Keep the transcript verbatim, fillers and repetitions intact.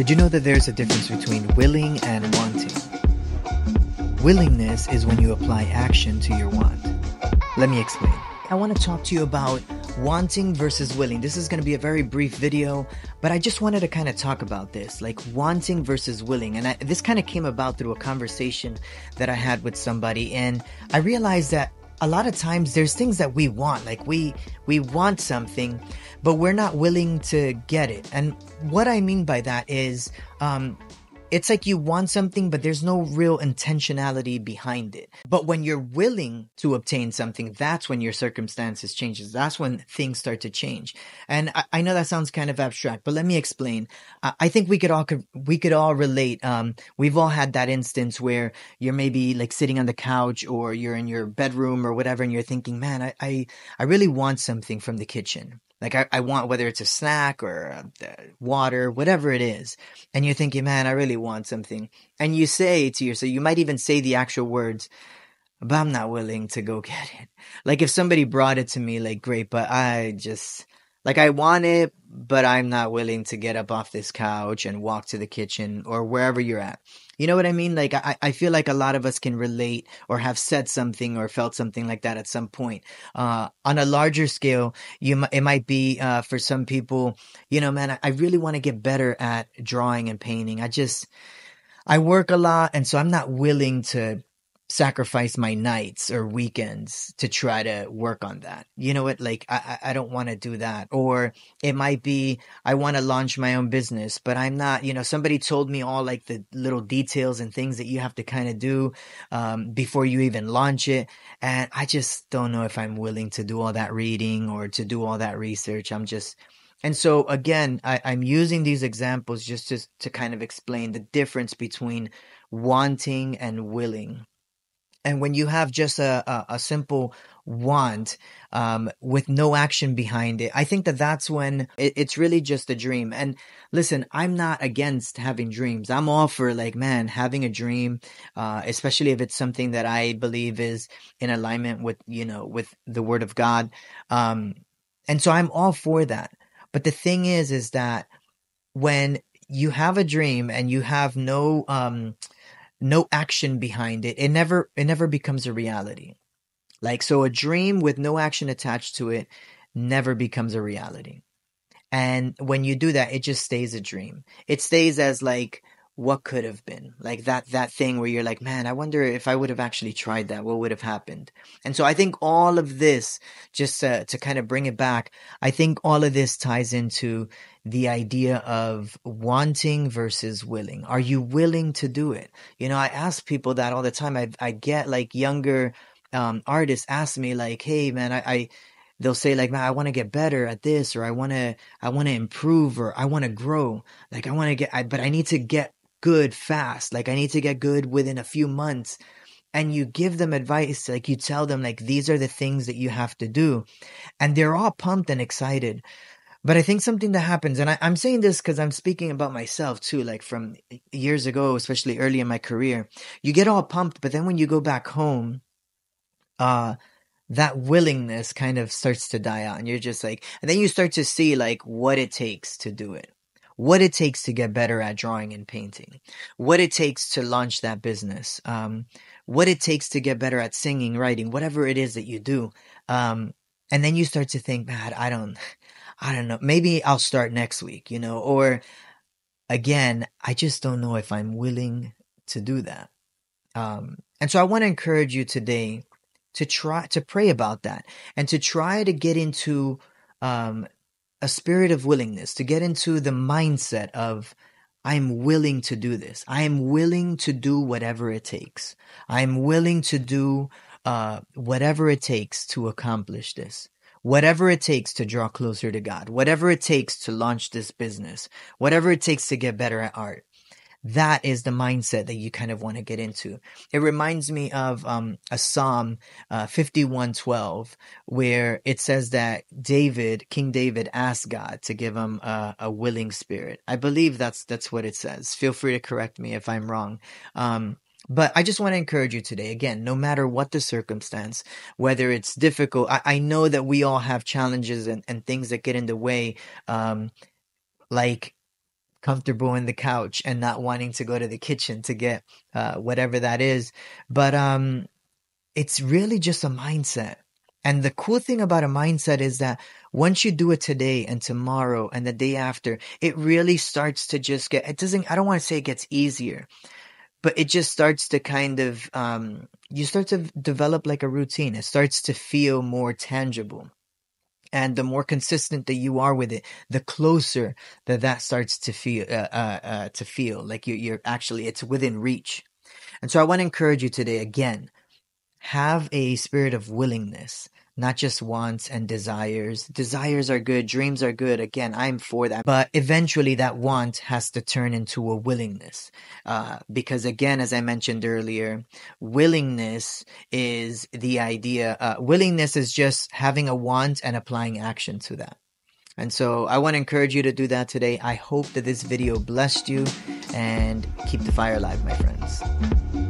Did you know that there's a difference between willing and wanting? Willingness is when you apply action to your want. Let me explain. I want to talk to you about wanting versus willing. This is going to be a very brief video, but I just wanted to kind of talk about this, like wanting versus willing. And I, this kind of came about through a conversation that I had with somebody. And I realized that a lot of times there's things that we want, like we we want something, but we're not willing to get it. And what I mean by that is um, it's like you want something, but there's no real intentionality behind it. But when you're willing to obtain something, that's when your circumstances changes. That's when things start to change. And I, I know that sounds kind of abstract, but let me explain. I, I think we could all we could all relate. Um, we've all had that instance where you're maybe like sitting on the couch or you're in your bedroom or whatever, and you're thinking, man, I I, I really want something from the kitchen. Like I, I want, whether it's a snack or water, whatever it is. And you're thinking, man, I really want something. And you say to yourself, you might even say the actual words, but I'm not willing to go get it. Like if somebody brought it to me, like, great, but I just, like I want it, but I'm not willing to get up off this couch and walk to the kitchen or wherever you're at. You know what I mean? Like I, I feel like a lot of us can relate or have said something or felt something like that at some point. Uh, on a larger scale, you it might be uh, for some people, you know, man, I, I really want to get better at drawing and painting. I just, I work a lot, and so I'm not willing to sacrifice my nights or weekends to try to work on that. You know what? Like, I, I don't want to do that. Or it might be, I want to launch my own business, but I'm not, you know, somebody told me all like the little details and things that you have to kind of do um, before you even launch it. And I just don't know if I'm willing to do all that reading or to do all that research. I'm just, and so again, I, I'm using these examples just to, to kind of explain the difference between wanting and willing. And when you have just a, a, a simple want um, with no action behind it, I think that that's when it, it's really just a dream. And listen, I'm not against having dreams. I'm all for like, man, having a dream, uh, especially if it's something that I believe is in alignment with, you know, with the Word of God. Um, and so I'm all for that. But the thing is, is that when you have a dream and you have no um no action behind it, it never, it never becomes a reality. Like, so a dream with no action attached to it never becomes a reality. And when you do that, it just stays a dream. It stays as like, what could have been, like that, that thing where you're like, man, I wonder if I would have actually tried that, what would have happened? And so I think all of this, just uh, to kind of bring it back, I think all of this ties into the idea of wanting versus willing. Are you willing to do it? You know, I ask people that all the time. I I get like younger um, artists ask me like, hey man, I, I they'll say like, man, I want to get better at this, or I want to, I want to improve, or I want to grow. Like I want to get, I, but I need to get good fast. Like I need to get good within a few months. And you give them advice, like you tell them like, these are the things that you have to do. And they're all pumped and excited. But I think something that happens, and I, I'm saying this because I'm speaking about myself too, like from years ago, especially early in my career, you get all pumped. But then when you go back home, uh, that willingness kind of starts to die out. And you're just like, and then you start to see like what it takes to do it. What it takes to get better at drawing and painting, what it takes to launch that business, um, what it takes to get better at singing, writing, whatever it is that you do. Um, and then you start to think, man, I don't, I don't know, maybe I'll start next week, you know, or again, I just don't know if I'm willing to do that. Um, and so I want to encourage you today to try to pray about that and to try to get into, um, a spirit of willingness, to get into the mindset of, I'm willing to do this. I am willing to do whatever it takes. I'm willing to do uh, whatever it takes to accomplish this, whatever it takes to draw closer to God, whatever it takes to launch this business, whatever it takes to get better at art. That is the mindset that you kind of want to get into. It reminds me of um, a Psalm uh, fifty-one twelve, where it says that David, King David, asked God to give him a, a willing spirit. I believe that's that's what it says. Feel free to correct me if I'm wrong. Um, but I just want to encourage you today, again, no matter what the circumstance, whether it's difficult, I, I know that we all have challenges and, and things that get in the way, um, like comfortable in the couch and not wanting to go to the kitchen to get uh, whatever that is. But um, it's really just a mindset. And the cool thing about a mindset is that once you do it today and tomorrow and the day after, it really starts to just get, it doesn't, I don't want to say it gets easier, but it just starts to kind of, um, you start to develop like a routine. It starts to feel more tangible. And the more consistent that you are with it, the closer that that starts to feel, uh, uh, uh, to feel like you, you're actually, it's within reach. And so I want to encourage you today, again, have a spirit of willingness, not just wants and desires. Desires are good. Dreams are good. Again, I'm for that. But eventually that want has to turn into a willingness. Uh, because again, as I mentioned earlier, willingness is the idea. Uh, willingness is just having a want and applying action to that. And so I want to encourage you to do that today. I hope that this video blessed you, and keep the fire alive, my friends.